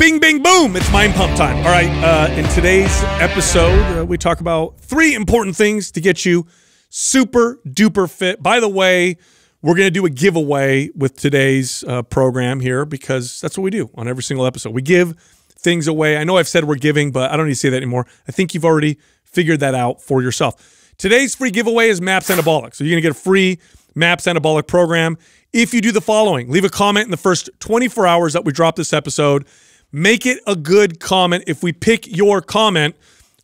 Bing, bing, boom! It's mind pump time. All right, in today's episode, we talk about 3 important things to get you super duper fit. By the way, we're going to do a giveaway with today's program here because that's what we do on every single episode. We give things away. I know I've said we're giving, but I don't need to say that anymore. I think you've already figured that out for yourself. Today's free giveaway is MAPS Anabolic. So you're going to get a free MAPS Anabolic program if you do the following. Leave a comment in the first 24 hours that we drop this episode. Make it a good comment. If we pick your comment,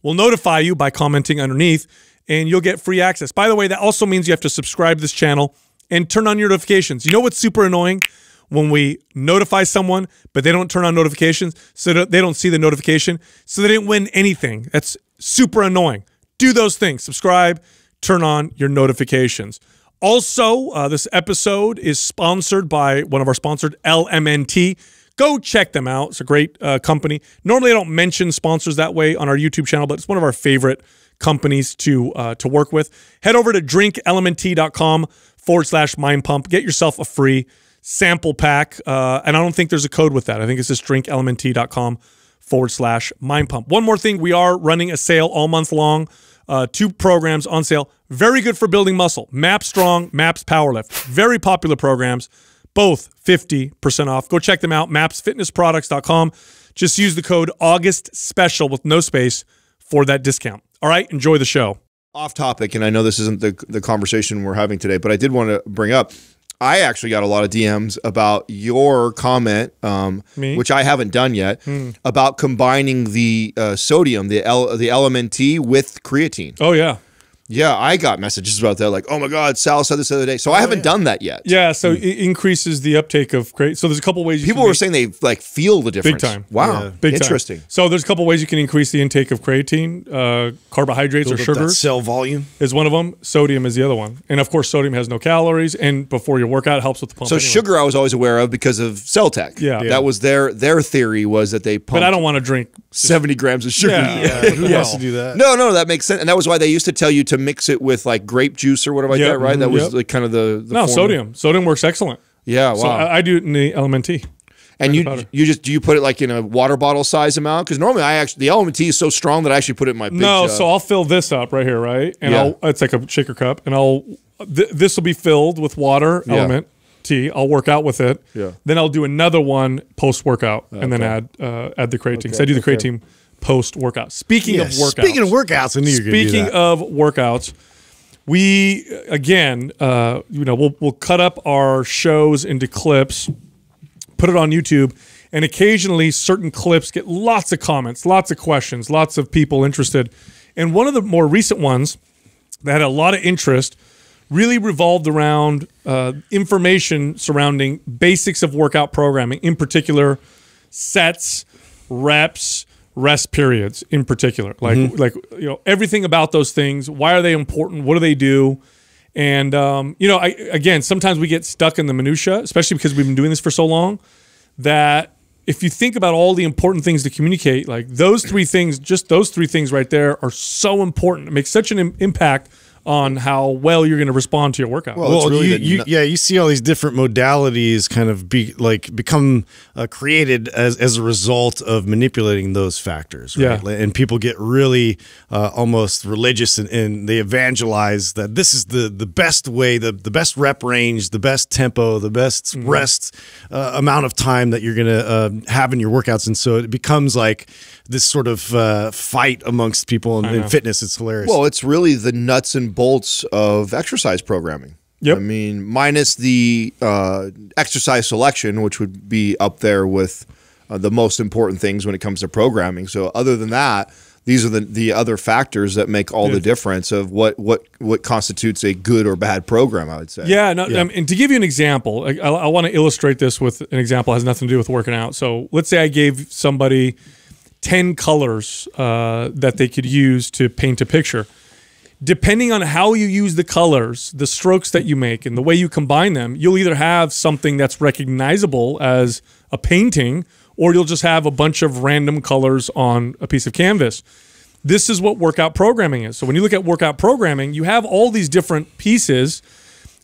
we'll notify you by commenting underneath, and you'll get free access. By the way, that also means you have to subscribe to this channel and turn on your notifications. You know what's super annoying? When we notify someone, but they don't turn on notifications, so they don't see the notification, so they didn't win anything. That's super annoying. Do those things. Subscribe, turn on your notifications. Also, this episode is sponsored by one of our sponsors, LMNT. Go check them out. It's a great company. Normally, I don't mention sponsors that way on our YouTube channel, but it's one of our favorite companies to work with. Head over to drinklmnt.com/mindpump. Get yourself a free sample pack. And I don't think there's a code with that. I think it's just drinklmnt.com/mindpump. One more thing. We are running a sale all month long. 2 programs on sale. Very good for building muscle. MAPS Strong, MAPS Powerlift. Very popular programs. Both 50% off. Go check them out, mapsfitnessproducts.com. Just use the code AUGUSTSPECIAL with no space for that discount. All right, enjoy the show. Off topic, and I know this isn't the conversation we're having today, but I did want to bring up, I actually got a lot of DMs about your comment, which I haven't done yet, about combining the sodium, the LMNT with creatine. Oh, yeah. Yeah, I got messages about that, like, oh my God, Sal said this the other day. So I haven't done that yet. Yeah, so it increases the uptake of creatine. So there's a couple ways you People were saying they like feel the difference. Big time. Wow, yeah. Big interesting. Time. So there's a couple ways you can increase the intake of creatine. Carbohydrates or sugars. Cell volume is one of them. Sodium is the other one. And of course, sodium has no calories. And before your workout, it helps with the pump. So anyway. Sugar I was always aware of because of Celltech. Yeah. That was their theory was that they pumped. But I don't want to drink 70 grams of sugar. Yeah. Yeah. Who wants to do that? No, no, that makes sense. And that was why they used to tell you to mix it with like grape juice or whatever like that, right? That was like kind of the no, sodium. Sodium works excellent. Yeah, wow. So I do it in the LMNT. And you just, do you put it like in a water bottle size amount? Because normally I actually, the LMNT is so strong that I actually put it in my big jug. So I'll fill this up right here, right? And I'll, it's like a shaker cup. And I'll, this will be filled with water, LMNT. I'll work out with it. Yeah. Then I'll do another one post-workout and then add the creatine. Because I do the creatine post-workout. Speaking of workouts. Speaking of workouts, I knew you were going to do that. Speaking of workouts, we, again, you know, we'll cut up our shows into clips, put it on YouTube, and occasionally certain clips get lots of comments, lots of questions, lots of people interested. And one of the more recent ones that had a lot of interest really revolved around information surrounding basics of workout programming, in particular sets, reps, rest periods in particular, like you know, everything about those things. Why are they important? What do they do? And you know, again, sometimes we get stuck in the minutia, especially because we've been doing this for so long, that if you think about all the important things to communicate, like those 3 things, just those 3 things right there are so important. It makes such an impact on how well you're going to respond to your workout. Well, really you see all these different modalities kind of become created as a result of manipulating those factors, right? Yeah. And people get really almost religious and they evangelize that this is the best way, the best rep range, the best tempo, the best rest amount of time that you're going to have in your workouts. And so it becomes like this sort of fight amongst people in fitness. It's hilarious. Well, it's really the nuts and bolts of exercise programming. Yep. I mean, minus the exercise selection, which would be up there with the most important things when it comes to programming. So other than that, these are the other factors that make all the difference of what constitutes a good or bad program, I would say. Yeah, no, yeah. And to give you an example, I want to illustrate this with an example that has nothing to do with working out. So let's say I gave somebody 10 colors that they could use to paint a picture. Depending on how you use the colors, the strokes that you make, and the way you combine them, you'll either have something that's recognizable as a painting, or you'll just have a bunch of random colors on a piece of canvas. This is what workout programming is. So when you look at workout programming, you have all these different pieces,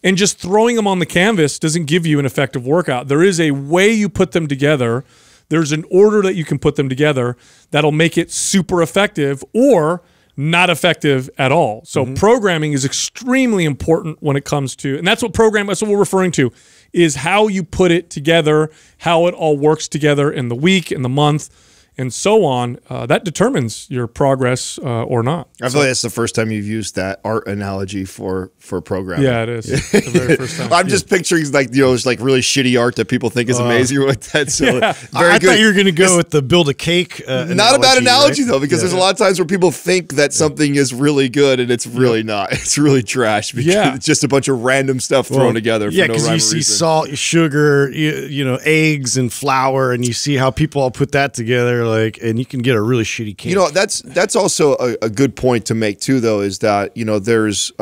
and just throwing them on the canvas doesn't give you an effective workout. There is a way you put them together There's an order that you can put them together that'll make it super effective or not effective at all. So programming is extremely important when it comes to, and that's what that's what we're referring to, is how you put it together, how it all works together in the week, in the month, and so on. That determines your progress or not. I feel like that's the first time you've used that art analogy for programming. Yeah, it is. The very first time. I'm just picturing, like, you know, it's like really shitty art that people think is amazing or like that. So yeah. Very good. I thought you were going to go with the build a cake analogy, not a bad analogy, though, because there's a lot of times where people think that something is really good and it's really not. It's really trash because it's just a bunch of random stuff thrown together for no rhyme or reason. Yeah, because you see salt, sugar, you know, eggs and flour, and you see how people all put that together. Like, and you can get a really shitty case. You know, that's also a good point to make too, though, is that, you know, there's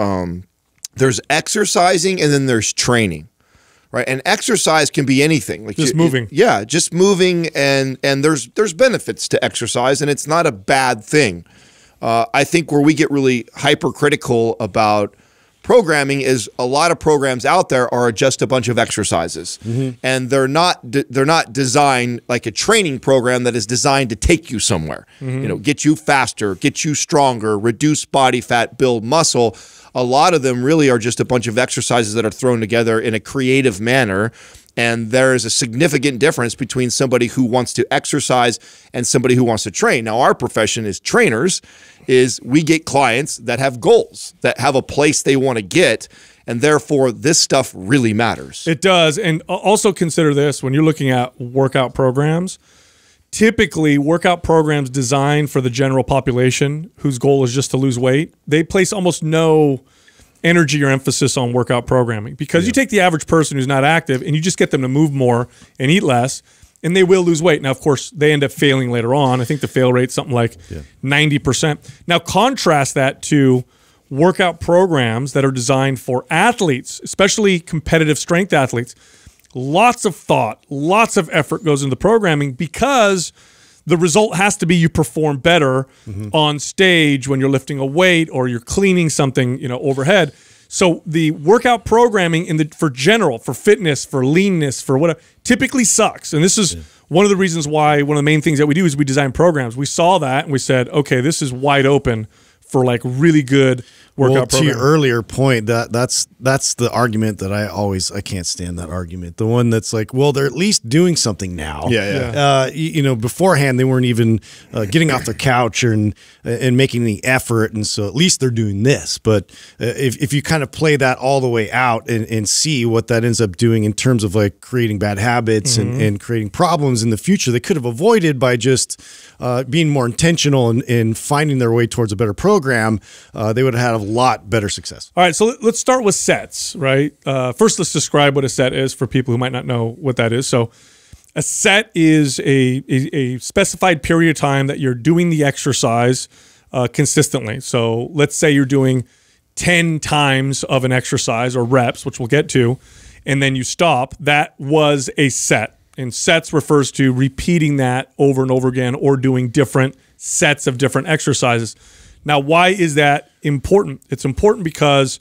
exercising and then there's training, right? And exercise can be anything, like just moving. Yeah, just moving, and there's benefits to exercise, and it's not a bad thing. I think where we get really hypercritical about programming is a lot of programs out there are just a bunch of exercises, and they're not designed like a training program that is designed to take you somewhere. You know, get you faster, get you stronger, reduce body fat, build muscle. A lot of them really are just a bunch of exercises that are thrown together in a creative manner. And there is a significant difference between somebody who wants to exercise and somebody who wants to train. Now, our profession as trainers is we get clients that have goals, that have a place they want to get, and therefore this stuff really matters. It does. And also consider this when you're looking at workout programs. Typically, workout programs designed for the general population whose goal is just to lose weight, they place almost no energy or emphasis on workout programming, because you take the average person who's not active and you just get them to move more and eat less, and they will lose weight. Now, of course, they end up failing later on. I think the fail rate's something like 90%. Now, contrast that to workout programs that are designed for athletes, especially competitive strength athletes. Lots of thought, lots of effort goes into programming, because the result has to be you perform better on stage when you're lifting a weight or you're cleaning something, you know, overhead. So the workout programming in for fitness, for leanness, for whatever, typically sucks. And this is one of the reasons why, one of the main things that we do is we design programs. We saw that and we said, okay, this is wide open for like really good workout programming. Well, to your earlier point, that's the argument that I can't stand that argument. The one that's like, well, they're at least doing something now. You know, beforehand they weren't even getting off their couch and making any effort, and so at least they're doing this. But if you kind of play that all the way out and see what that ends up doing in terms of like creating bad habits and creating problems in the future they could have avoided by just being more intentional and finding their way towards a better program, they would have had a lot better success. All right, so let's start with sets, right? First, let's describe what a set is for people who might not know what that is. So a set is a specified period of time that you're doing the exercise consistently. So let's say you're doing 10 times of an exercise or reps, which we'll get to, and then you stop. That was a set. And sets refers to repeating that over and over again or doing different sets of different exercises. Now, why is that important? It's important because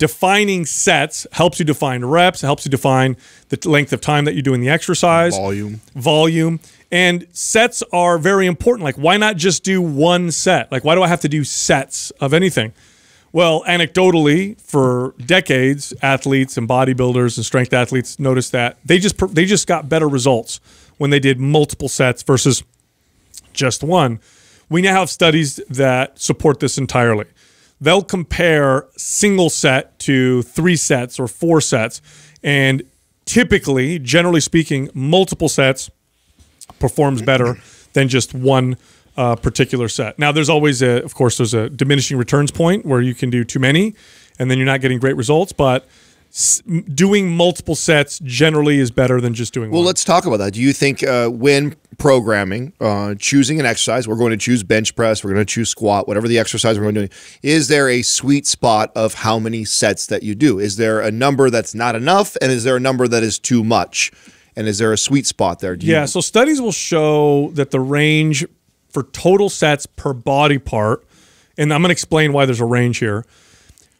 defining sets helps you define reps, it helps you define the length of time that you're doing the exercise. Volume. And sets are very important. Like, why not just do one set? Like, why do I have to do sets of anything? Well, anecdotally, for decades, athletes and bodybuilders and strength athletes noticed that they just got better results when they did multiple sets versus just one. We now have studies that support this entirely. They'll compare single set to 3 sets or 4 sets. And typically, generally speaking, multiple sets performs better than just one particular set. Now, there's always, of course, there's a diminishing returns point where you can do too many and then you're not getting great results. But doing multiple sets generally is better than just doing one. Well, let's talk about that. Do you think when programming, choosing an exercise, we're going to choose bench press, we're going to choose squat, whatever the exercise we're going to do, is there a sweet spot of how many sets that you do? Is there a number that's not enough, and is there a number that is too much? And is there a sweet spot there? Yeah, so studies will show that the range for total sets per body part, and I'm going to explain why there's a range here,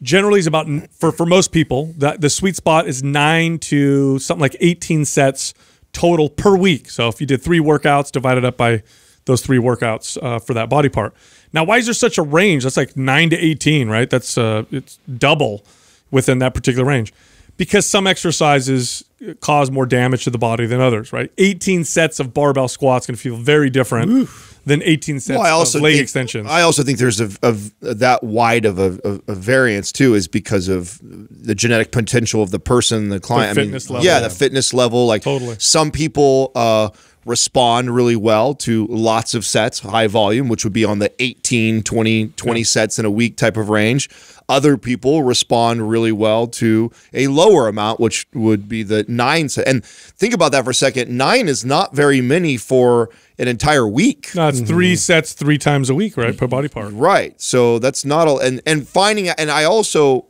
generally is about, for most people, the sweet spot is 9 to something like 18 sets total per week. So if you did 3 workouts, divided up by those 3 workouts for that body part. Now, why is there such a range? That's like 9 to 18, right? That's it's double within that particular range. Because some exercises cause more damage to the body than others, right? 18 sets of barbell squats can feel very different than 18 sets of leg extensions. I also think there's that wide of a variance too, is because of the genetic potential of the person, the client. The fitness level. Yeah, the fitness level. Like totally. Some people respond really well to lots of sets, high volume, which would be on the 18, 20 yeah. sets in a week type of range. Other people respond really well to a lower amount, which would be the 9 set. And think about that for a second. 9 is not very many for an entire week. No, it's 3 sets 3 times a week, right, per body part. Right. So that's not all. And finding, and I also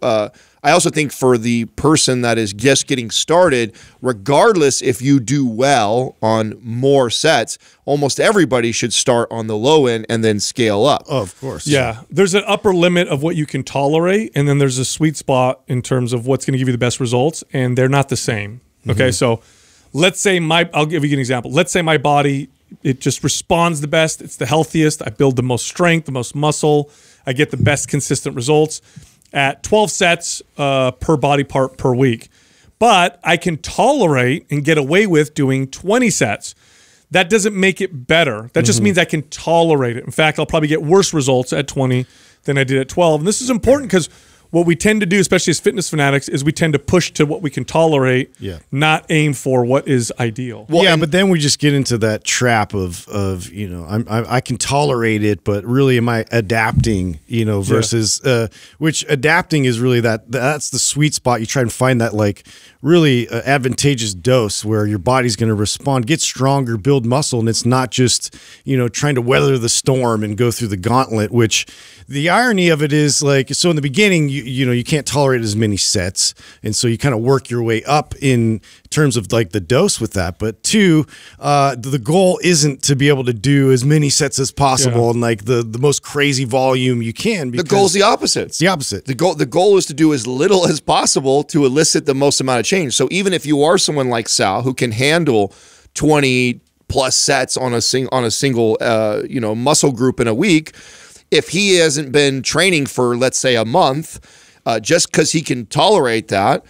think for the person that is just getting started, regardless if you do well on more sets, almost everybody should start on the low end and then scale up. Oh, of course. Yeah. There's an upper limit of what you can tolerate, and then there's a sweet spot in terms of what's going to give you the best results, and they're not the same. Okay? So let's say I'll give you an example. Let's say my body, it just responds the best. It's the healthiest. I build the most strength, the most muscle. I get the best consistent results at 12 sets per body part per week. But I can tolerate and get away with doing 20 sets. That doesn't make it better. That just means I can tolerate it. In fact, I'll probably get worse results at 20 than I did at 12. And this is important because what we tend to do, especially as fitness fanatics, is we tend to push to what we can tolerate, not aim for what is ideal. Well, yeah, but then we just get into that trap of you know, I can tolerate it, but really am I adapting, you know, versus which adapting is really that's the sweet spot. You try and find that like really advantageous dose where your body's going to respond, get stronger, build muscle, and it's not just, you know, trying to weather the storm and go through the gauntlet, which the irony of it is like, so in the beginning, you know, you can't tolerate as many sets. And so you kind of work your way up in terms of like the dose with that. But 2, the goal isn't to be able to do as many sets as possible and like the most crazy volume you can. The goal's the opposite. It's the opposite. The goal is to do as little as possible to elicit the most amount of change. So even if you are someone like Sal who can handle 20 plus sets on a single you know, muscle group in a week, if he hasn't been training for, let's say, a month, just because he can tolerate that,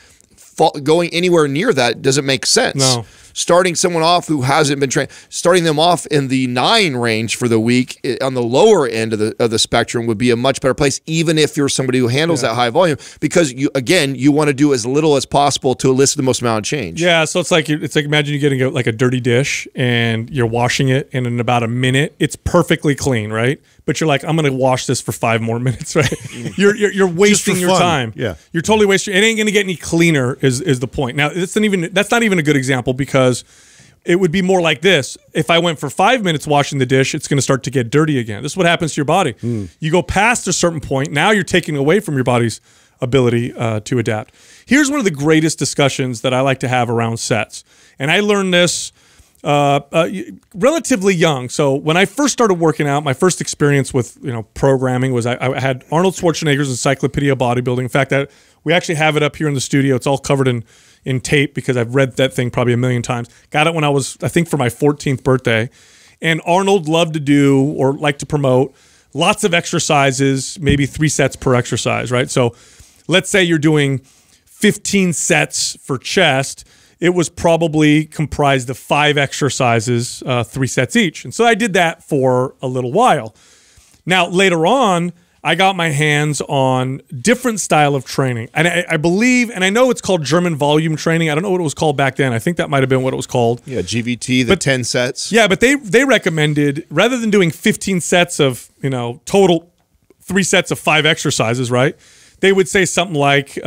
going anywhere near that doesn't make sense. No. Starting someone off who hasn't been trained, starting them off in the 9 range for the week on the lower end of the spectrum would be a much better place, even if you're somebody who handles that high volume, because you, again, you want to do as little as possible to elicit the most amount of change. Yeah, so it's like imagine you're getting a, like a dirty dish and you're washing it, and in about a minute, it's perfectly clean, right? But you're like, I'm going to wash this for 5 more minutes, right? You're wasting your time. Yeah, you're totally wasting. It ain't going to get any cleaner is the point. Now, that's not even a good example because it would be more like this. If I went for 5 minutes washing the dish, it's going to start to get dirty again. This is what happens to your body. You go past a certain point. Now you're taking away from your body's ability to adapt. Here's one of the greatest discussions that I like to have around sets. And I learned this relatively young. So when I first started working out, my first experience with, you know, programming was I had Arnold Schwarzenegger's Encyclopedia of Bodybuilding. In fact, we actually have it up here in the studio. It's all covered in tape because I've read that thing probably a million times. Got it when I was, I think, for my 14th birthday. And Arnold loved to do or liked to promote lots of exercises, maybe 3 sets per exercise, right? So let's say you're doing 15 sets for chest. It was probably comprised of 5 exercises, 3 sets each. And so I did that for a little while. Now, later on, I got my hands on different style of training. And I believe, and I know it's called German Volume Training. I don't know what it was called back then. I think that might have been what it was called. Yeah, GVT, but 10 sets. Yeah, but they recommended, rather than doing 15 sets of, you know, total 3 sets of 5 exercises, right? They would say something like,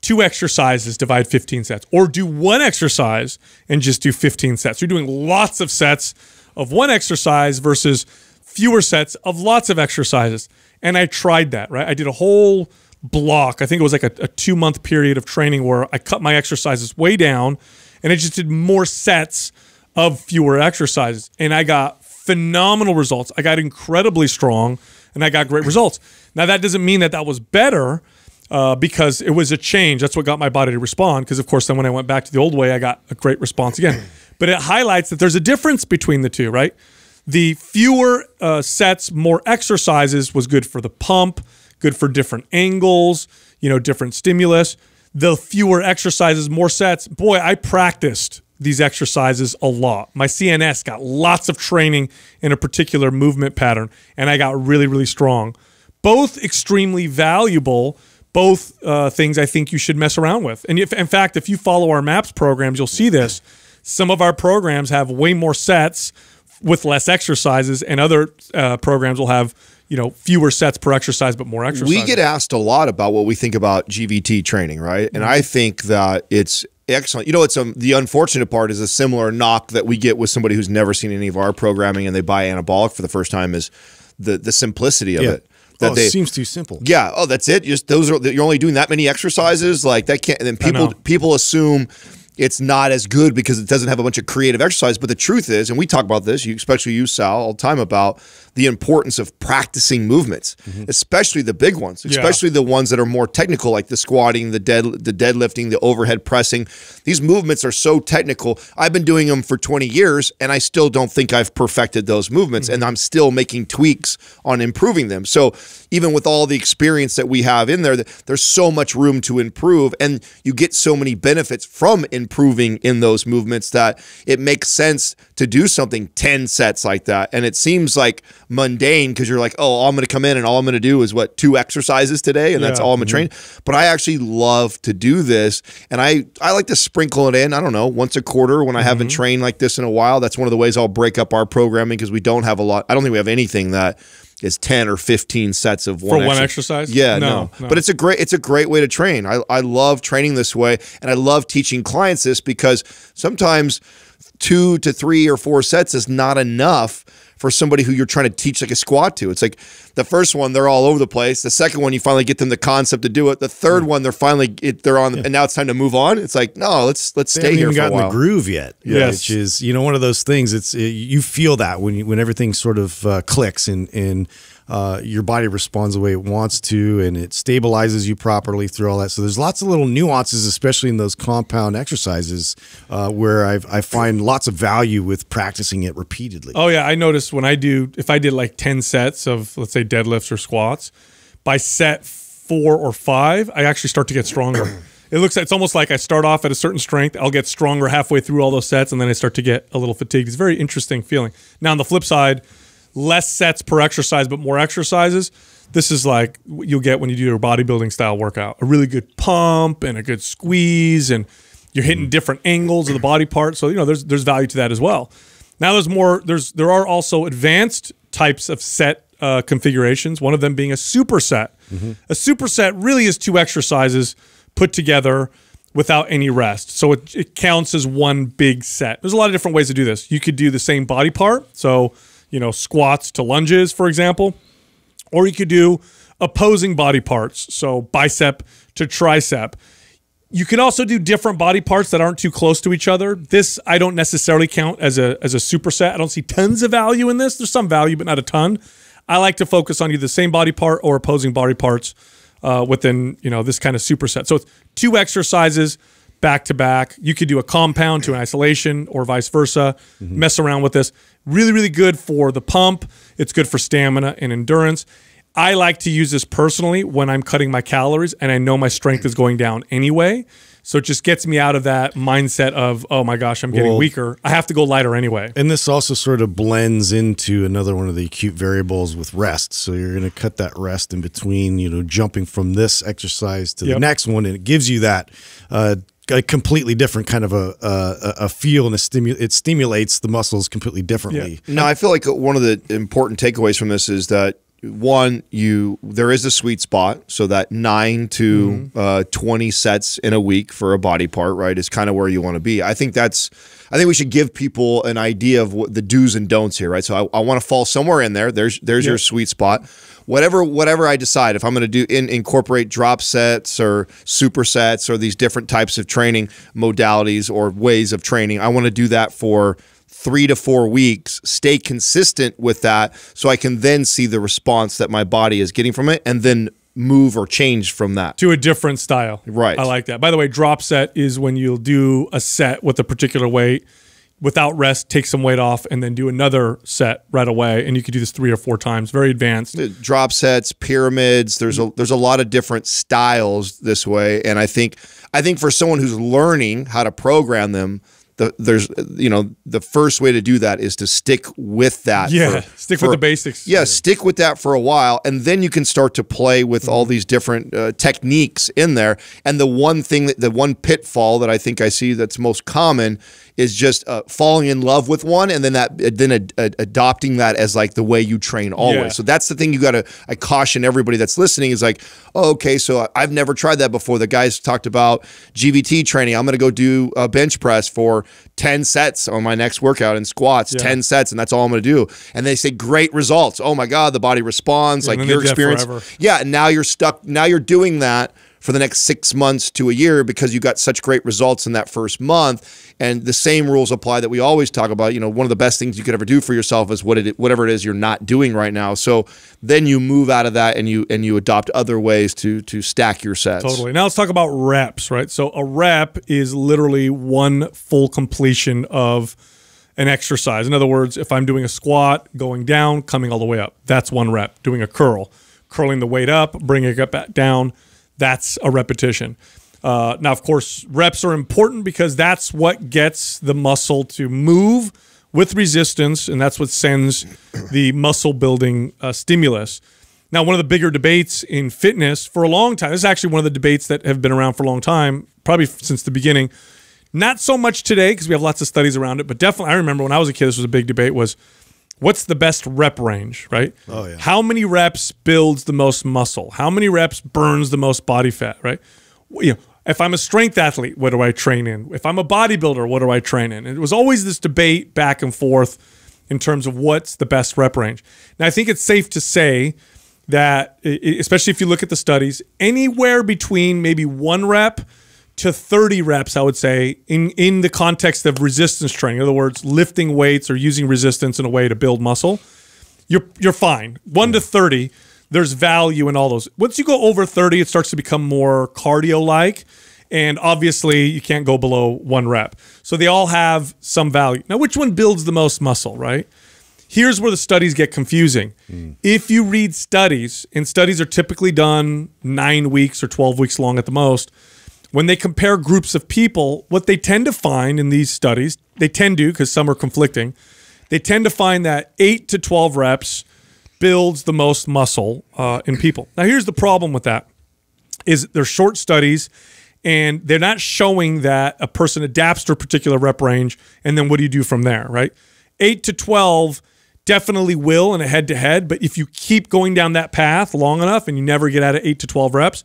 2 exercises, divide 15 sets, or do 1 exercise and just do 15 sets. You're doing lots of sets of 1 exercise versus fewer sets of lots of exercises. And I tried that, right? I did a whole block. I think it was like a 2-month period of training where I cut my exercises way down and I just did more sets of fewer exercises. And I got phenomenal results. I got incredibly strong and I got great results. Now, that doesn't mean that that was better. because it was a change. That's what got my body to respond, because, of course, then when I went back to the old way, I got a great response again. But it highlights that there's a difference between the two, right? The fewer sets, more exercises was good for the pump, good for different angles, you know, different stimulus. The fewer exercises, more sets. Boy, I practiced these exercises a lot. My CNS got lots of training in a particular movement pattern, and I got really, really strong. Both extremely valuable, both things I think you should mess around with. And if, in fact, if you follow our MAPS programs, you'll see this. Some of our programs have way more sets with less exercises, and other programs will have, you know, fewer sets per exercise, but more exercises. We get asked a lot about what we think about GVT training, right? And I think that it's excellent. You know, it's the unfortunate part is a similar knock that we get with somebody who's never seen any of our programming and they buy anabolic for the first time is the simplicity of it. That it seems too simple. Yeah. Oh, that's it. Just those are, you're only doing that many exercises. Like that can't. And then people assume it's not as good because it doesn't have a bunch of creative exercise. But the truth is, and we talk about this, especially you, Sal, all the time about the importance of practicing movements, especially the big ones, especially the ones that are more technical, like the squatting, the deadlifting, the overhead pressing. These movements are so technical. I've been doing them for 20 years, and I still don't think I've perfected those movements, and I'm still making tweaks on improving them. So even with all the experience that we have in there, there's so much room to improve, and you get so many benefits from improving in those movements that it makes sense to do something 10 sets like that. And it seems like mundane because you're like, oh, I'm going to come in and all I'm going to do is what, 2 exercises today, and that's all I'm going to train. But I actually love to do this, and I like to sprinkle it in, I don't know, once a quarter when I haven't trained like this in a while. That's one of the ways I'll break up our programming, because we don't have a lot. I don't think we have anything that is 10 or 15 sets of one exercise. Yeah, no. But it's a great way to train. I love training this way, and I love teaching clients this, because sometimes 2 to 3 or 4 sets is not enough for somebody who you're trying to teach like a squat to. It's like the first one, they're all over the place. The second one, you finally get them the concept to do it. The third one, they're finally, they're on, and now it's time to move on. It's like, no, let's stay here for a while. They haven't even gotten the groove yet, which is, you know, one of those things. It's, you feel that when everything sort of clicks and your body responds the way it wants to, and it stabilizes you properly through all that. So there's lots of little nuances, especially in those compound exercises, where I find lots of value with practicing it repeatedly. Oh yeah, I noticed when I do, if I did like 10 sets of, let's say, deadlifts or squats, by set 4 or 5, I actually start to get stronger. It looks like, it's almost like I start off at a certain strength, I'll get stronger halfway through all those sets, and then I start to get a little fatigued. It's a very interesting feeling. Now on the flip side, less sets per exercise, but more exercises. This is like what you'll get when you do your bodybuilding style workout. A really good pump and a good squeeze, and you're hitting different angles of the body part. So, you know, there's value to that as well. Now there are also advanced types of set configurations, one of them being a superset. A superset really is 2 exercises put together without any rest. So it counts as one big set. There's a lot of different ways to do this. You could do the same body part, so, you know, squats to lunges, for example, or you could do opposing body parts, so bicep to tricep. You can also do different body parts that aren't too close to each other. This I don't necessarily count as a superset. I don't see tons of value in this. There's some value, but not a ton. I like to focus on either the same body part or opposing body parts within, you know, this kind of superset. So it's 2 exercises back to back. You could do a compound to an isolation or vice versa. Mess around with this. Really, really good for the pump. It's good for stamina and endurance. I like to use this personally when I'm cutting my calories and I know my strength is going down anyway. So it just gets me out of that mindset of, oh my gosh, I'm getting weaker. I have to go lighter anyway. And this also sort of blends into another one of the acute variables with rest. So you're going to cut that rest in between, you know, jumping from this exercise to the next one. And it gives you that a completely different kind of a feel, and it stimulates the muscles completely differently. No, I feel like one of the important takeaways from this is that, one, there is a sweet spot, so that 9 to 20 sets in a week for a body part, right, is kind of where you want to be. I think we should give people an idea of what the do's and don'ts here, right? So I want to fall somewhere in there. There's your sweet spot. Whatever I decide, if I'm going to do incorporate drop sets or supersets or these different types of training modalities or ways of training, I want to do that for 3 to 4 weeks, stay consistent with that, so I can then see the response that my body is getting from it, and then move or change from that to a different style. Right. I like that. By the way, drop set is when you'll do a set with a particular weight without rest, take some weight off, and then do another set right away. And you could do this 3 or 4 times. Very advanced. Drop sets, pyramids. There's a lot of different styles this way. And I think for someone who's learning how to program them, the first way to do that is to stick with that. Yeah, stick with the basics. Yeah, stick with that for a while, and then you can start to play with all these different techniques in there. And the one pitfall that I think I see that's most common is just falling in love with one, and then adopting that as like the way you train always. Yeah. So that's the thing you got to. I caution everybody that's listening is like, oh, okay, so I've never tried that before. The guys talked about GVT training. I'm going to go do a bench press for 10 sets on my next workout and squats, 10 sets, and that's all I'm going to do. And they say great results. Oh my God, the body responds like your experience. Yeah, and now you're stuck. Now you're doing that for the next 6 months to a year because you got such great results in that first month. And the same rules apply that we always talk about. You know, one of the best things you could ever do for yourself is whatever it is you're not doing right now. So then you move out of that and you adopt other ways to stack your sets. Totally. Now let's talk about reps, right? So a rep is literally one full completion of an exercise. In other words, if I'm doing a squat, going down, coming all the way up, that's one rep. Doing a curl, curling the weight up, bringing it back down, that's a repetition. Now, of course, reps are important because that's what gets the muscle to move with resistance, and that's what sends the muscle-building stimulus. Now, one of the bigger debates in fitness for a long time, this is actually one of the debates that have been around for a long time, probably since the beginning. Not so much today because we have lots of studies around it, but definitely I remember when I was a kid, this was a big debate, was what's the best rep range, right? Oh, yeah. How many reps builds the most muscle? How many reps burns the most body fat, right? You know, if I'm a strength athlete, what do I train in? If I'm a bodybuilder, what do I train in? And it was always this debate back and forth in terms of what's the best rep range. Now, I think it's safe to say that, especially if you look at the studies, anywhere between maybe 1 rep to 30 reps, I would say, in the context of resistance training. In other words, lifting weights or using resistance in a way to build muscle, you're fine. 1 to 30, there's value in all those. Once you go over 30, it starts to become more cardio-like, and obviously you can't go below 1 rep. So they all have some value. Now, which one builds the most muscle, right? Here's where the studies get confusing. If you read studies, and studies are typically done 9 weeks or 12 weeks long at the most, when they compare groups of people, what they tend to find in these studies, they tend to, because some are conflicting, they tend to find that 8 to 12 reps builds the most muscle in people. Now, here's the problem with that, is they're short studies, and they're not showing that a person adapts to a particular rep range, and then what do you do from there, right? 8 to 12 definitely will in a head-to-head, but if you keep going down that path long enough and you never get out of 8 to 12 reps,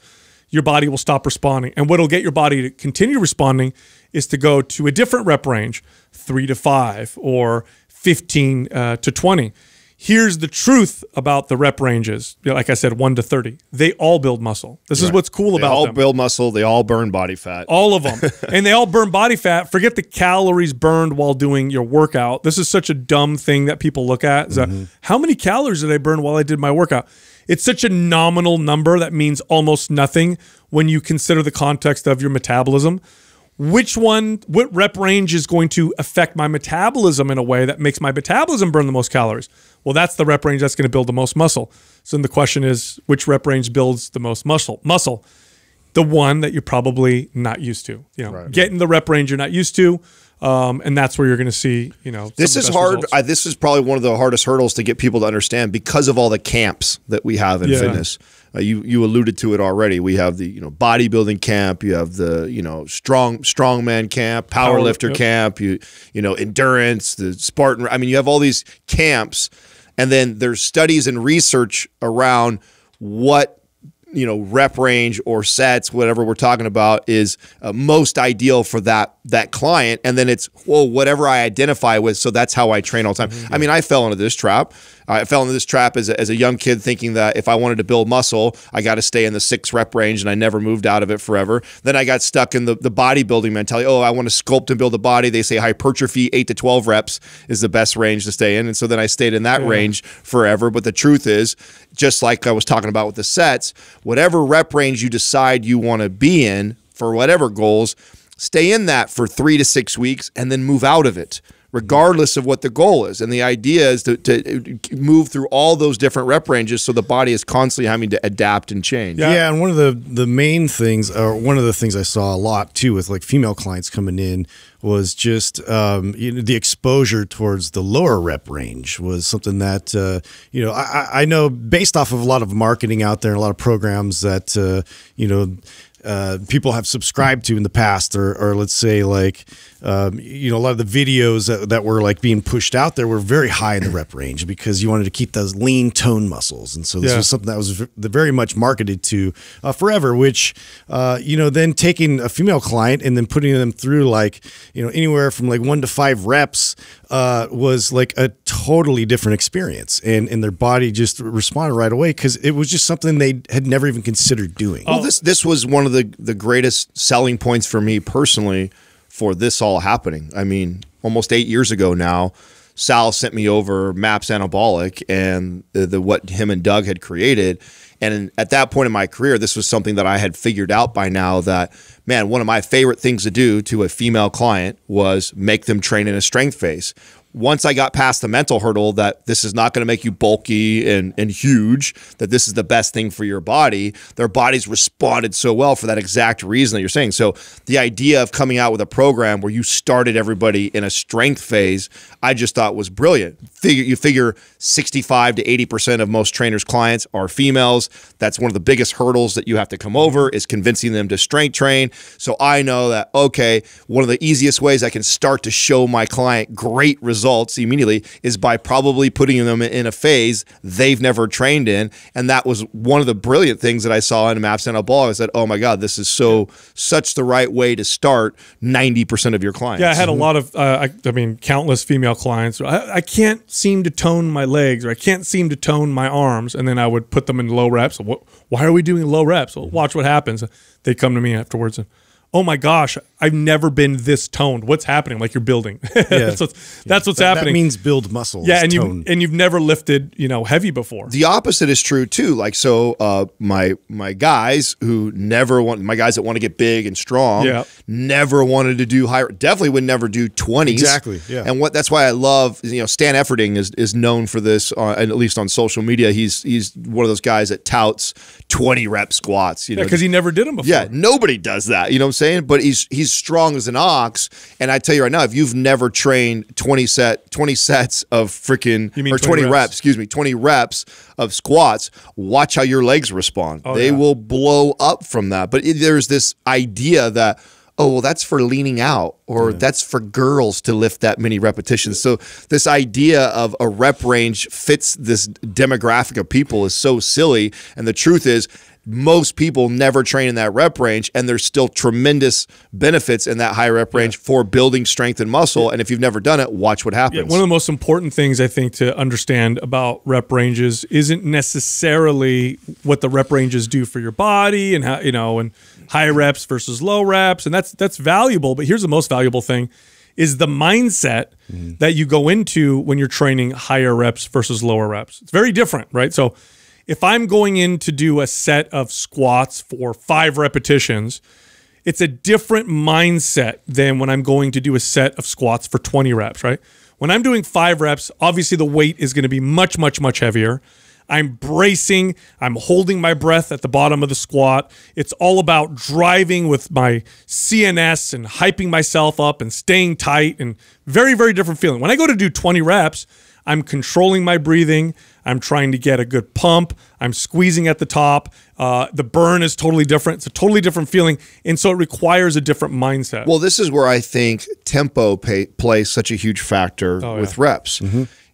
your body will stop responding. And what'll get your body to continue responding is to go to a different rep range, 3 to 5 or 15 to 20. Here's the truth about the rep ranges. Like I said, 1 to 30. They all build muscle. This is what's cool about them. They all build muscle. They all burn body fat. All of them. And they all burn body fat. Forget the calories burned while doing your workout. This is such a dumb thing that people look at. That, how many calories did I burn while I did my workout? It's such a nominal number that means almost nothing when you consider the context of your metabolism. What rep range is going to affect my metabolism in a way that makes my metabolism burn the most calories? Well, that's the rep range that's going to build the most muscle. So then the question is, which rep range builds the most muscle? The one that you're probably not used to. You know, get in the rep range you're not used to. And that's where you're going to see, you know, this is hard. This is probably one of the hardest hurdles to get people to understand because of all the camps that we have in fitness. You alluded to it already. We have the, you know, bodybuilding camp. You have the, you know, strongman camp, powerlifter camp. You know, endurance, the Spartan. I mean, you have all these camps, and then there's studies and research around what, you know, rep range or sets, whatever we're talking about, is most ideal for that client. And then it's, well, whatever I identify with, so that's how I train all the time. I mean, I fell into this trap. I fell into this trap as a young kid thinking that if I wanted to build muscle, I got to stay in the 6 rep range, and I never moved out of it forever. Then I got stuck in the bodybuilding mentality. Oh, I want to sculpt and build a body. They say hypertrophy, 8 to 12 reps is the best range to stay in. And so then I stayed in that range forever. But the truth is, just like I was talking about with the sets, whatever rep range you decide you want to be in for whatever goals, stay in that for 3 to 6 weeks and then move out of it, regardless of what the goal is. And the idea is to move through all those different rep ranges so the body is constantly having to adapt and change. Yeah, and one of the main things, or one of the things I saw a lot too with like female clients coming in was just you know, the exposure towards the lower rep range was something that, you know, I know based off of a lot of marketing out there and a lot of programs that, you know, people have subscribed to in the past, or let's say like, you know, a lot of the videos that were like being pushed out there were very high in the rep range because you wanted to keep those lean tone muscles. And so this was something that was very much marketed to forever, which, you know, then taking a female client and then putting them through like, you know, anywhere from like 1 to 5 reps was like a totally different experience. And their body just responded right away because it was just something they had never even considered doing. Well, this was one of the greatest selling points for me personally for this all happening. I mean, almost 8 years ago now, Sal sent me over MAPS Anabolic and what him and Doug had created. And at that point in my career, this was something that I had figured out by now that, man, one of my favorite things to do to a female client was make them train in a strength phase. Once I got past the mental hurdle that this is not going to make you bulky and huge, that this is the best thing for your body, their bodies responded so well for that exact reason that you're saying. So the idea of coming out with a program where you started everybody in a strength phase, I just thought was brilliant. You figure 65 to 80% of most trainers' clients are females. That's one of the biggest hurdles that you have to come over is convincing them to strength train. So I know that, okay, one of the easiest ways I can start to show my client great results immediately is by probably putting them in a phase they've never trained in. And that was one of the brilliant things that I saw in MAPS Anabolic. I said, oh my God, this is such the right way to start 90% of your clients. Yeah, I had a lot of, I mean, countless female clients. I can't seem to tone my legs, or I can't seem to tone my arms. And then I would put them in low reps. Why are we doing low reps? Well, watch what happens. They come to me afterwards and, oh my gosh, I've never been this toned. What's happening? Like you're building. Yeah. that's what's happening. That means build muscle. Yeah, and tone. You've never lifted, you know, heavy before. The opposite is true too. Like so, my guys who never want that want to get big and strong, never wanted to do high. Definitely would never do 20s. Exactly. Yeah. And that's why I love, you know, Stan Efferding is known for this, and at least on social media, he's one of those guys that touts 20-rep squats. You know, because he never did them before. Yeah, nobody does that. You know what I'm saying? But he's strong as an ox. And I tell you right now, if you've never trained 20 sets of freaking, or 20 reps of squats, watch how your legs respond. Oh, they will blow up from that. But there's this idea that, oh, well, that's for leaning out, or that's for girls to lift that many repetitions. So this idea of a rep range fits this demographic of people is so silly. And the truth is, most people never train in that rep range, and there's still tremendous benefits in that high rep range for building strength and muscle. And if you've never done it, watch what happens. Yeah, one of the most important things I think to understand about rep ranges isn't necessarily what the rep ranges do for your body and how, you know, and high reps versus low reps, and that's valuable. But here's the most valuable thing is the mindset that you go into when you're training higher reps versus lower reps. It's very different, right? So if I'm going in to do a set of squats for 5 repetitions, it's a different mindset than when I'm going to do a set of squats for 20 reps, right? When I'm doing 5 reps, obviously the weight is going to be much, much, much heavier. I'm bracing. I'm holding my breath at the bottom of the squat. It's all about driving with my CNS and hyping myself up and staying tight, and very, very different feeling. When I go to do 20 reps, I'm controlling my breathing. I'm trying to get a good pump. I'm squeezing at the top. The burn is totally different. It's a totally different feeling. And so it requires a different mindset. Well, this is where I think tempo plays such a huge factor with reps.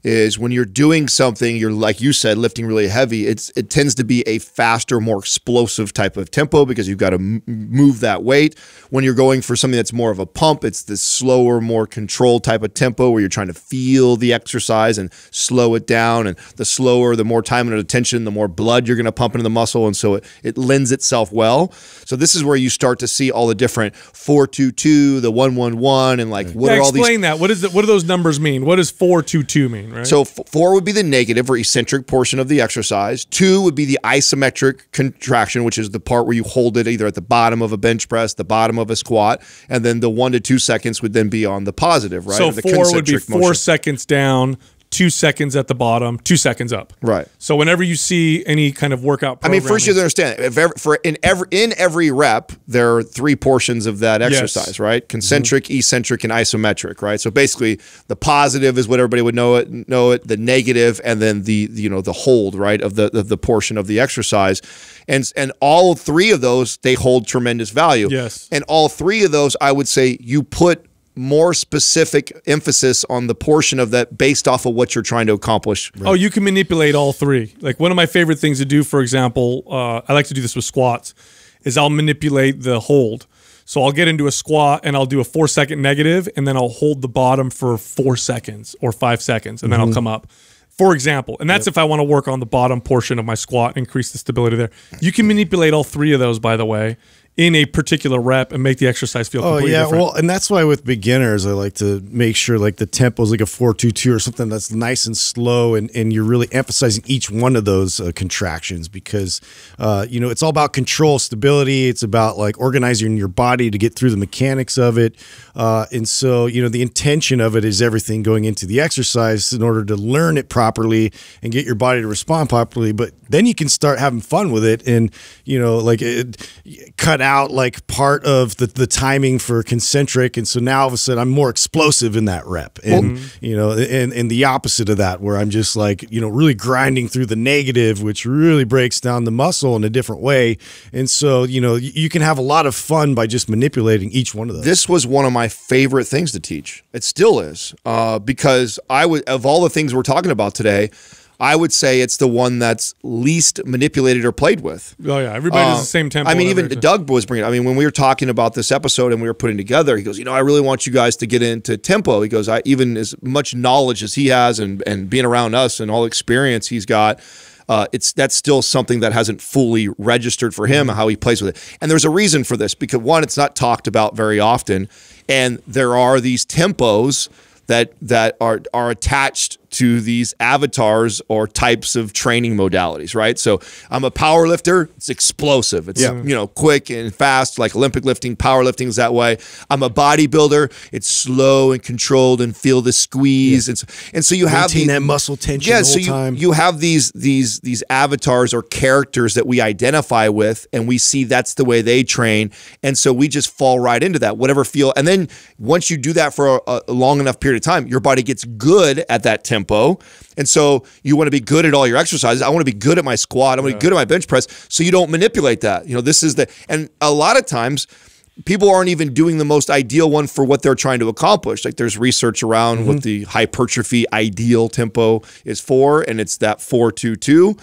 Is when you're doing something, you're, like you said, lifting really heavy, it tends to be a faster, more explosive type of tempo because you've got to move that weight. When you're going for something that's more of a pump, it's this slower, more controlled type of tempo where you're trying to feel the exercise and slow it down, and the slow slower, the more time under tension, the more blood you're going to pump into the muscle, and so it lends itself well. So this is where you start to see all the different 4-2-2, the 1-1-1, and like what are all these? Explain that. What do those numbers mean? What does 4-2-2 mean? Right. So 4 would be the negative or eccentric portion of the exercise. 2 would be the isometric contraction, which is the part where you hold it either at the bottom of a bench press, the bottom of a squat, and then the 1 to 2 seconds would then be on the positive, right? So the 4 would be four motion. Seconds down, 2 seconds at the bottom, 2 seconds up. Right. So whenever you see any kind of workout program, I mean, first you have to understand, in every rep, there are 3 portions of that exercise, yes, right? Concentric, eccentric, and isometric, right? So basically, the positive is what everybody would know it, the negative, and then the the hold, right, of the portion of the exercise, and all 3 of those, they hold tremendous value. Yes. And all 3 of those, I would say, you put more specific emphasis on the portion of that based off of what you're trying to accomplish. Right. Oh, you can manipulate all 3. Like one of my favorite things to do, for example, I like to do this with squats, is I'll manipulate the hold. So I'll get into a squat and I'll do a 4-second negative, and then I'll hold the bottom for 4 seconds or 5 seconds, and then I'll come up, for example. And that's if I want to work on the bottom portion of my squat, increase the stability there. You can manipulate all 3 of those, by the way, in a particular rep and make the exercise feel completely different. Well, and that's why with beginners, I like to make sure like the tempo is like a 4-2-2 or something that's nice and slow, and you're really emphasizing each one of those contractions, because you know, it's all about control, stability. It's about like organizing your body to get through the mechanics of it, and so the intention of it is everything going into the exercise in order to learn it properly and get your body to respond properly. But then you can start having fun with it, and like cut out like part of the timing for concentric, and so now all of a sudden I'm more explosive in that rep, and and the opposite of that, where I'm just like really grinding through the negative, which really breaks down the muscle in a different way. And so you can have a lot of fun by just manipulating each one of those. This was one of my favorite things to teach. It still is, because of all the things we're talking about today, I would say it's the one that's least manipulated or played with. Oh, yeah. Everybody does the same tempo. I mean, even Doug was bringing it. I mean, when we were talking about this episode and we were putting together, he goes, I really want you guys to get into tempo. He goes, even as much knowledge as he has and being around us and all experience he's got, that's still something that hasn't fully registered for him and how he plays with it. And there's a reason for this, because one, it's not talked about very often, and there are these tempos that are attached to these avatars or types of training modalities, right? So I'm a power lifter, it's explosive. It's, quick and fast, like Olympic lifting, powerlifting is that way. I'm a bodybuilder, it's slow and controlled and feel the squeeze. Yeah. And so you have that muscle tension the whole time. You have these avatars or characters that we identify with, and we see that's the way they train. And so we just fall right into that, whatever feel. And then once you do that for a long enough period of time, your body gets good at that tempo. And so you want to be good at all your exercises. I want to be good at my squat. I want to be good at my bench press. So you don't manipulate that. This is and a lot of times people aren't even doing the most ideal one for what they're trying to accomplish. Like there's research around what the hypertrophy ideal tempo is for, and it's that 4-2-2.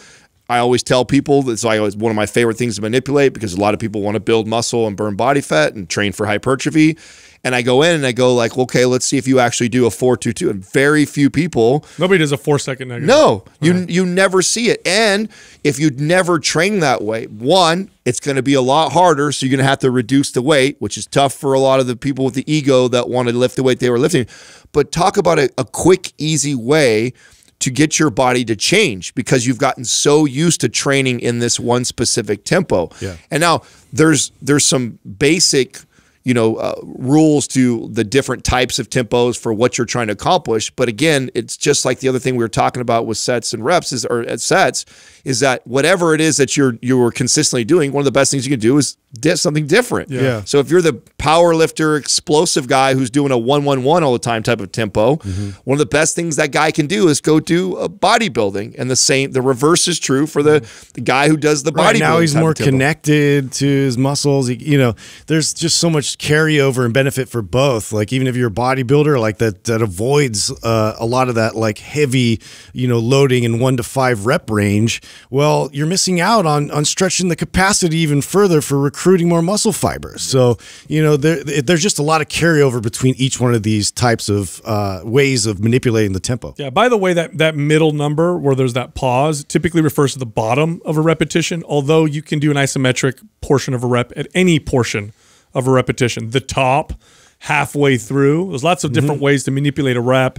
I always tell people that's one of my favorite things to manipulate, because a lot of people want to build muscle and burn body fat and train for hypertrophy. And I go in and I go like, okay, let's see if you actually do a 4-2-2. And very few people. Nobody does a 4-second negative. No, you never see it. And if you'd never train that way, one, it's going to be a lot harder. So you're going to have to reduce the weight, which is tough for a lot of the people with the ego that want to lift the weight they were lifting. But talk about a quick, easy way to get your body to change, because you've gotten so used to training in this one specific tempo. Yeah. And now there's some basic rules to the different types of tempos for what you're trying to accomplish. But again, it's just like the other thing we were talking about with sets and reps is that whatever it is that you were consistently doing, one of the best things you can do is something different. Yeah. So if you're the power lifter, explosive guy who's doing a 1-1-1 all the time type of tempo, one of the best things that guy can do is go do a bodybuilding. And the reverse is true for the guy who does the bodybuilding. Now he's more connected to his muscles. There's just so much carryover and benefit for both. Like, even if you're a bodybuilder, like that avoids a lot of that like heavy, you know, loading in 1 to 5 rep range. Well, you're missing out on stretching the capacity even further for recruiting more muscle fiber. So, you know, there's just a lot of carryover between each one of these types of ways of manipulating the tempo. Yeah. By the way, that middle number where there's that pause typically refers to the bottom of a repetition, although you can do an isometric portion of a rep at any portion of a repetition. The top, halfway through. There's lots of different ways to manipulate a rep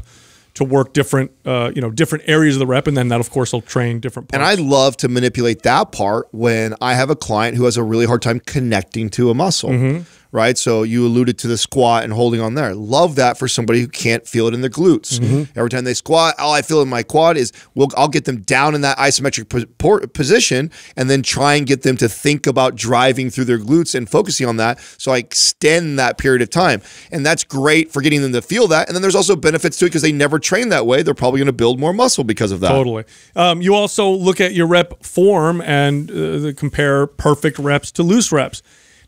to work different, you know, different areas of the rep, and then that, of course, will train different parts. And I love to manipulate that part when I have a client who has a really hard time connecting to a muscle, right? So you alluded to the squat and holding on there. Love that for somebody who can't feel it in their glutes. Every time they squat, all I feel in my quad is, well, I'll get them down in that isometric position and then try and get them to think about driving through their glutes and focusing on that. So I extend that period of time. And that's great for getting them to feel that. And then there's also benefits to it because they never train that way. They're probably going to build more muscle because of that. Totally. You also look at your rep form and compare perfect reps to loose reps.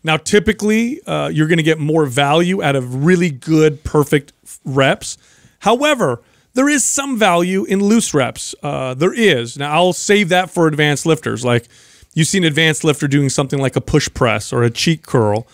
Now, typically, you're going to get more value out of really good, perfect reps. However, there is some value in loose reps. There is. Now, I'll save that for advanced lifters. Like, you see an advanced lifter doing something like a push press or a cheek curl.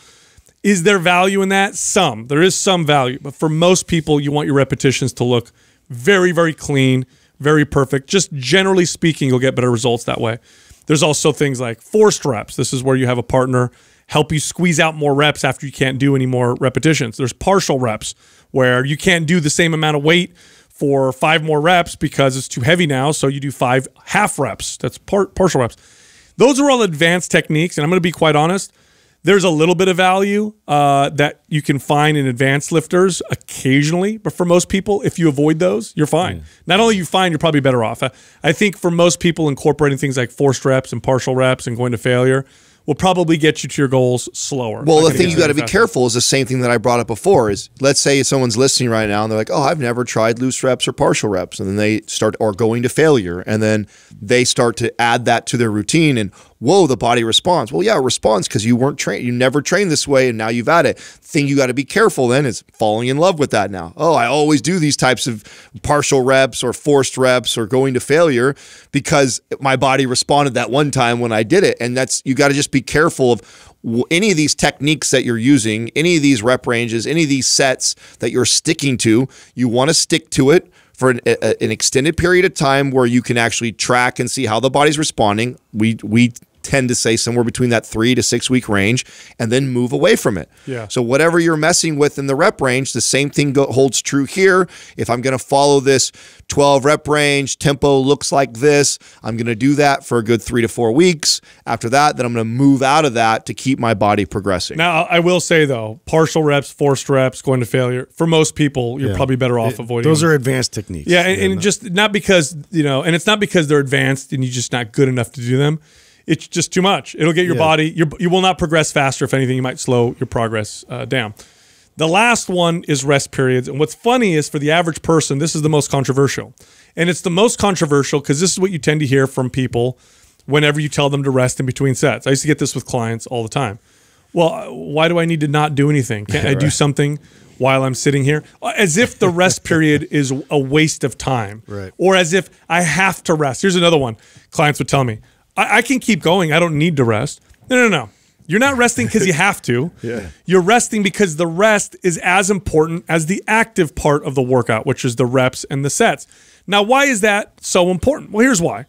Is there value in that? Some. There is some value. But for most people, you want your repetitions to look very, very clean, very perfect. Just generally speaking, you'll get better results that way. There's also things like forced reps. This is where you have a partner help you squeeze out more reps after you can't do any more repetitions. There's partial reps where you can't do the same amount of weight for 5 more reps because it's too heavy now, so you do 5 half reps. That's partial reps. Those are all advanced techniques, and I'm going to be quite honest. There's a little bit of value that you can find in advanced lifters occasionally, but for most people, if you avoid those, you're fine. Yeah. Not only are you fine, you're probably better off. I think for most people, incorporating things like forced reps and partial reps and going to failure will probably get you to your goals slower. Well, the thing you got to be careful is the same thing that I brought up before is, let's say someone's listening right now and they're like, oh, I've never tried loose reps or partial reps. And then they start or going to failure. And then they start to add that to their routine and, whoa, the body responds. Well, yeah, it responds because you weren't trained. You never trained this way and now you've had it. Thing you got to be careful then is falling in love with that now. Oh, I always do these types of partial reps or forced reps or going to failure because my body responded that one time when I did it. And that's, you got to just be careful of any of these techniques that you're using, any of these rep ranges, any of these sets that you're sticking to. You want to stick to it for an extended period of time where you can actually track and see how the body's responding. We tend to say somewhere between that 3 to 6 week range, and then move away from it. Yeah. So whatever you're messing with in the rep range, the same thing holds true here. If I'm going to follow this 12 rep range, tempo looks like this, I'm going to do that for a good 3 to 4 weeks. After that, then I'm going to move out of that to keep my body progressing. Now, I will say though, partial reps, forced reps, going to failure, for most people, you're probably better off avoiding those. Those are advanced techniques. Yeah, and just not because, you know, and it's not because they're advanced and you're just not good enough to do them. It's just too much. It'll get your body. You will not progress faster. If anything, you might slow your progress down. The last one is rest periods. And what's funny is for the average person, this is the most controversial. And it's the most controversial because this is what you tend to hear from people whenever you tell them to rest in between sets. I used to get this with clients all the time. Well, why do I need to not do anything? Can't I do something while I'm sitting here? As if the rest period is a waste of time. Right. Or as if I have to rest. Here's another one. Clients would tell me, I can keep going. I don't need to rest. No. You're not resting because you have to. You're resting because the rest is as important as the active part of the workout, which is the reps and the sets. Now, why is that so important? Well, here's why.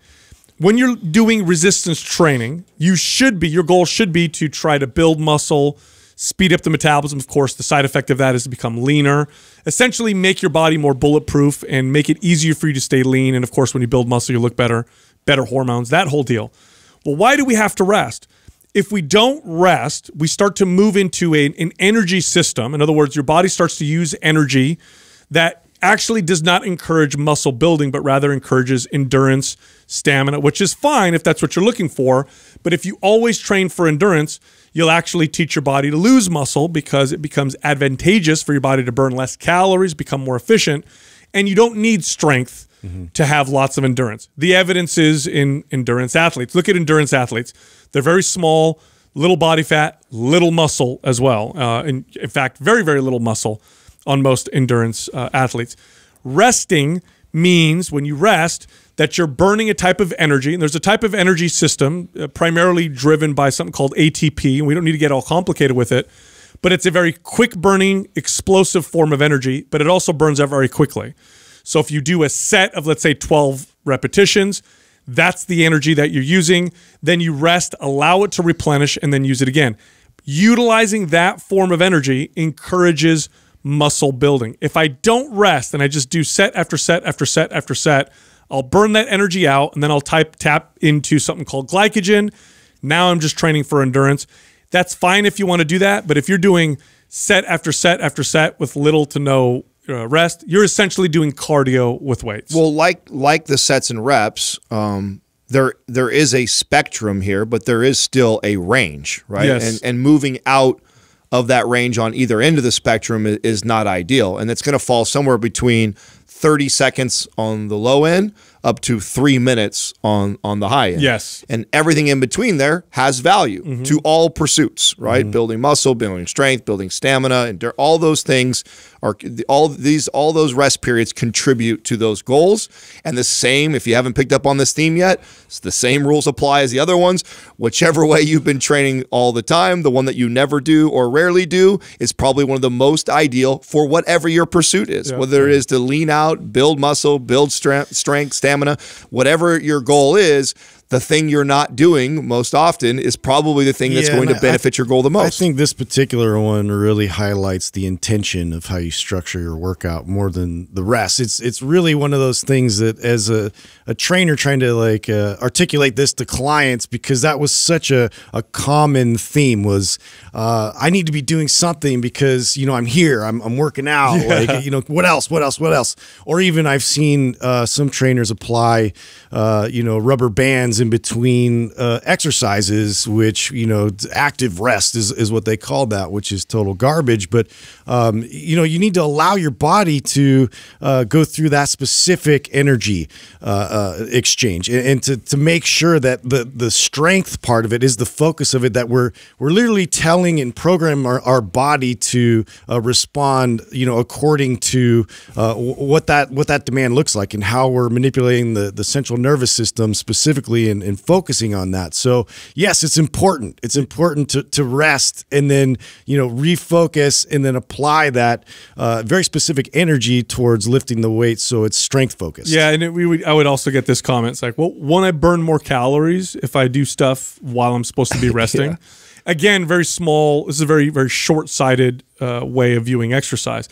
When you're doing resistance training, you should be, your goal should be to try to build muscle, speed up the metabolism. Of course, the side effect of that is to become leaner, essentially make your body more bulletproof and make it easier for you to stay lean. And of course, when you build muscle, you look better. Better hormones, that whole deal. Well, why do we have to rest? If we don't rest, we start to move into an energy system. In other words, your body starts to use energy that actually does not encourage muscle building, but rather encourages endurance, stamina, which is fine if that's what you're looking for. But if you always train for endurance, you'll actually teach your body to lose muscle because it becomes advantageous for your body to burn less calories, become more efficient, and you don't need strength to have lots of endurance. The evidence is in endurance athletes. Look at endurance athletes. They're very small. little body fat, little muscle as well. And in fact, very, very little muscle on most endurance athletes. Resting means when you rest that you're burning a type of energy. And there's a type of energy system primarily driven by something called ATP. And we don't need to get all complicated with it, but it's a very quick burning, explosive form of energy, but it also burns out very quickly. So if you do a set of, let's say, 12 repetitions, that's the energy that you're using. Then you rest, allow it to replenish, and then use it again. Utilizing that form of energy encourages muscle building. If I don't rest and I just do set after set after set after set, I'll burn that energy out, and then I'll tap into something called glycogen. Now I'm just training for endurance. That's fine if you want to do that, but if you're doing set after set after set with little to no rest, you're essentially doing cardio with weights. Well, like the sets and reps, there is a spectrum here, but there is still a range, right? Yes. And moving out of that range on either end of the spectrum is not ideal, and it's going to fall somewhere between 30 seconds on the low end up to 3 minutes on the high end. Yes. And everything in between there has value to all pursuits, right? Building muscle, building strength, building stamina, and all those things are all those rest periods contribute to those goals. And the same, if you haven't picked up on this theme yet, it's the same rules apply as the other ones. Whichever way you've been training all the time, the one that you never do or rarely do is probably one of the most ideal for whatever your pursuit is, whether it is to lean out, build muscle, build strength, stamina, whatever your goal is. The thing you're not doing most often is probably the thing that's going to benefit your goal the most. I think this particular one really highlights the intention of how you structure your workout more than the rest. It's really one of those things that as a trainer trying to like articulate this to clients, because that was such a common theme was I need to be doing something because, you know, I'm here, I'm working out, like, you know, what else? Or even I've seen some trainers apply, you know, rubber bands in between exercises, which, you know, active rest is what they call that, which is total garbage. But, you know, you need to allow your body to go through that specific energy exchange and to make sure that the strength part of it is the focus of it, that we're literally telling and programming our body to respond, you know, according to what that demand looks like and how we're manipulating the central nervous system specifically and focusing on that. So yes, it's important. It's important to rest and then, you know, refocus and then apply that very specific energy towards lifting the weight, so it's strength focused. Yeah, and I would also get this comment. It's like, well, won't I burn more calories if I do stuff while I'm supposed to be resting? Again, very small. This is a very, very short-sighted way of viewing exercise.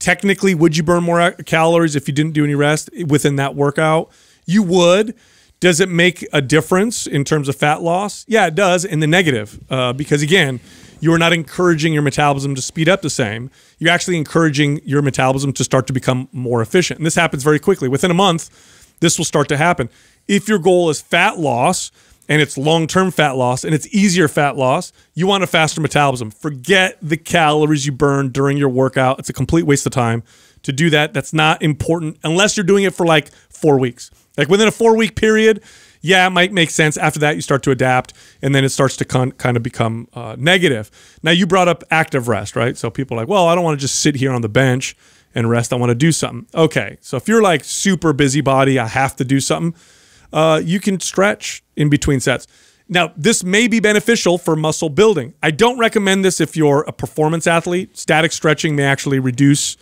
Technically, would you burn more calories if you didn't do any rest within that workout? You would. Does it make a difference in terms of fat loss? Yeah, it does, in the negative, because again, you are not encouraging your metabolism to speed up the same. You're actually encouraging your metabolism to start to become more efficient. And this happens very quickly. Within a month, this will start to happen. If your goal is fat loss, and it's long-term fat loss, and it's easier fat loss, you want a faster metabolism. Forget the calories you burn during your workout. It's a complete waste of time to do that. That's not important unless you're doing it for like 4 weeks. Like within a 4-week period, yeah, it might make sense. After that, you start to adapt, and then it starts to kind of become negative. Now, you brought up active rest, right? So people are like, well, I don't want to just sit here on the bench and rest. I want to do something. Okay, so if you're like super busybody, I have to do something, you can stretch in between sets. Now, this may be beneficial for muscle building. I don't recommend this if you're a performance athlete. Static stretching may actually reduce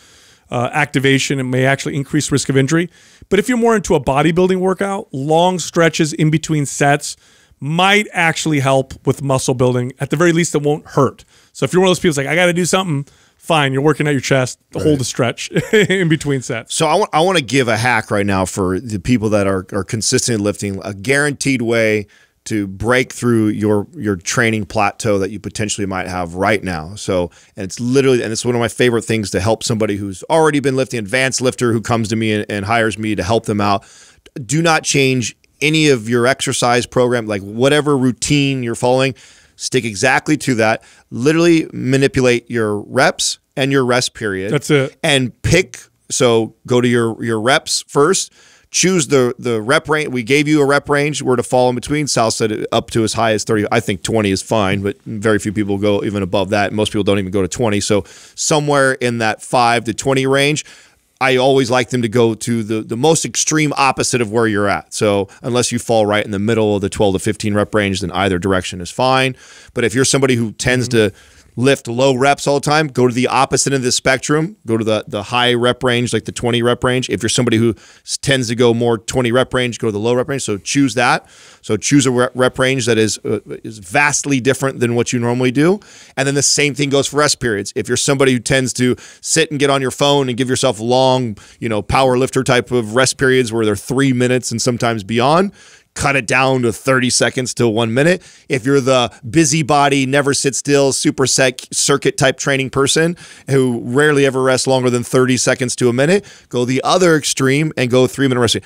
activation and may actually increase risk of injury. But if you're more into a bodybuilding workout, long stretches in between sets might actually help with muscle building. At the very least, it won't hurt. So if you're one of those people that's like, I got to do something, fine, you're working out your chest, hold a stretch in between sets. So I want to give a hack right now for the people that are consistently lifting, a guaranteed way to break through your training plateau that you potentially might have right now. So, and it's literally, and it's one of my favorite things to help somebody who's already been lifting, advanced lifter who comes to me and hires me to help them out. Do not change any of your exercise program, like whatever routine you're following, stick exactly to that. Literally manipulate your reps and your rest period. That's it. And pick, so go to your reps first. choose the rep range. We gave you a rep range. We're to fall in between. Sal said up to as high as 30. I think 20 is fine, but very few people go even above that. Most people don't even go to 20. So somewhere in that 5 to 20 range, I always like them to go to the most extreme opposite of where you're at. So unless you fall right in the middle of the 12 to 15 rep range, then either direction is fine. But if you're somebody who tends to lift low reps all the time, go to the opposite end of the spectrum, go to the high rep range, like the 20 rep range. If you're somebody who tends to go more 20 rep range, go to the low rep range. So choose that. So choose a rep range that is vastly different than what you normally do. And then the same thing goes for rest periods. If you're somebody who tends to sit and get on your phone and give yourself long, you know, power lifter type of rest periods where they're 3 minutes and sometimes beyond, cut it down to 30 seconds to 1 minute. If you're the busybody, never sit still, super circuit type training person who rarely ever rests longer than 30 seconds to a minute, go the other extreme and go 3-minute rest.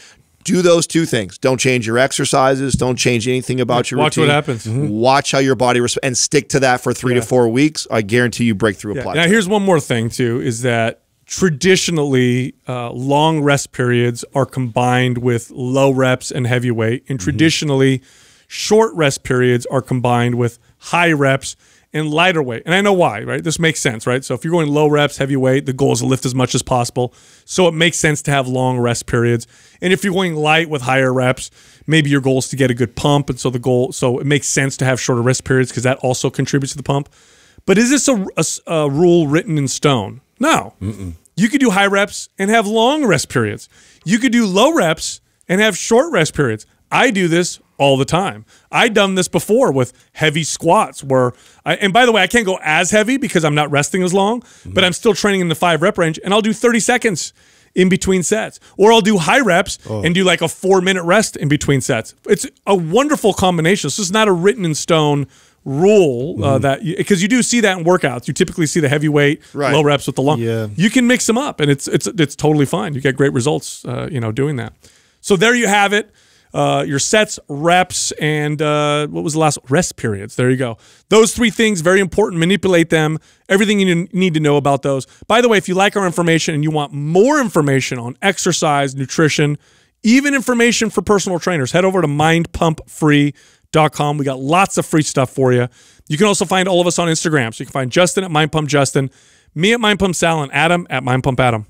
Do those two things. Don't change your exercises. Don't change anything about your routine. Watch what happens. Watch how your body responds and stick to that for 3 to 4 weeks. I guarantee you breakthrough a plateau. Now, here's one more thing too, is that traditionally, long rest periods are combined with low reps and heavy weight. And traditionally, short rest periods are combined with high reps and lighter weight. And I know why, right? This makes sense, right? So if you're going low reps, heavy weight, the goal is to lift as much as possible. So it makes sense to have long rest periods. And if you're going light with higher reps, maybe your goal is to get a good pump. And so the goal, so it makes sense to have shorter rest periods because that also contributes to the pump. But is this a rule written in stone? No. You could do high reps and have long rest periods. You could do low reps and have short rest periods. I do this all the time. I've done this before with heavy squats where, and by the way, I can't go as heavy because I'm not resting as long, but I'm still training in the 5 rep range, and I'll do 30 seconds in between sets. Or I'll do high reps and do like a 4-minute rest in between sets. It's a wonderful combination. This is not a written in stone rule that because you do see that in workouts. You typically see the heavyweight low reps with the long. You can mix them up, and it's totally fine. You get great results, you know, doing that. So there you have it. Your sets, reps, and what was the last? Rest periods. There you go. Those 3 things, very important. Manipulate them. Everything you need to know about those. By the way, if you like our information and you want more information on exercise, nutrition, even information for personal trainers, head over to mindpumpfree.com. We got lots of free stuff for you. You can also find all of us on Instagram. So you can find Justin at MindPumpJustin, me at MindPumpSal, and Adam at MindPumpAdam.